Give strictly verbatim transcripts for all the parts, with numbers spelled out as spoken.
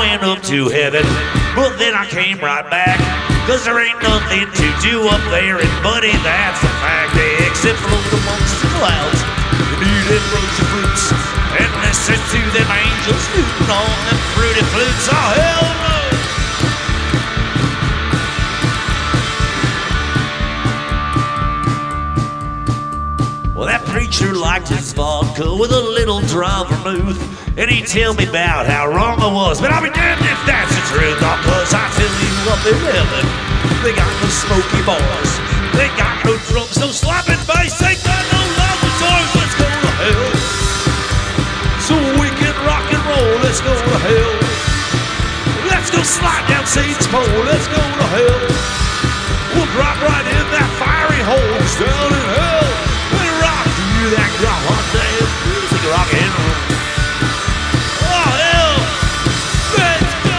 went up to heaven, but then I came right back, cause there ain't nothing to do up there. And buddy, that's a fact. They exit float amongst the clouds and eat ambrosia fruits and listen to them angels hooting on them fruity flutes. Oh hell no! Well, that preacher liked his vodka with a little dry vermouth, and he'd tell me about how wrong I was, but I'll be damned if that's the truth. Oh, cause I tell you up in heaven, they got no smoky bars, they got no drums, no slapping bass, they got no loud guitars. Let's go to hell, so we can rock and roll. Let's go to hell, let's go slide down Satan's pole. Let's go to hell, we'll drop right in that fiery hole. Down in hell, that rock all day, music rock and roll. Oh hell, let's go.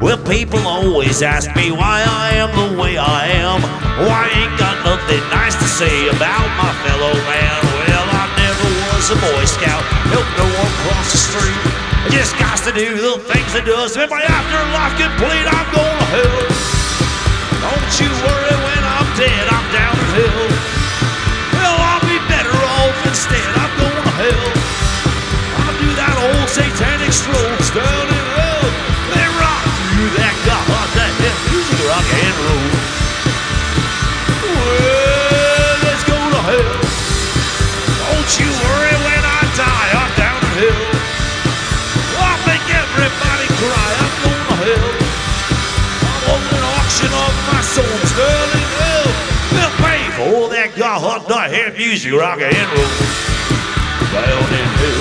Well, people always ask me why I am the way I am, why I ain't got nothing nice to say about my fellow man. Well, I never was a Boy Scout, helped no one cross the street. I just got to do the things I do, so if my afterlife complete, I'm going to hell. Don't you worry, when I'm dead, I'm down at hell. Well, I'll be better off instead, I'm going to hell. I'll do that old satanic stroll down in hell. They rock that got hot, that hell, music, rock and roll. Well, let's go to hell. Don't you worry, when I die, I'm down at hell. I'll make everybody cry, I'm going to hell. I'm on an auction of my soul, still in hell. They'll pay for that got hot, that hell, music, rock and roll. Down in hell.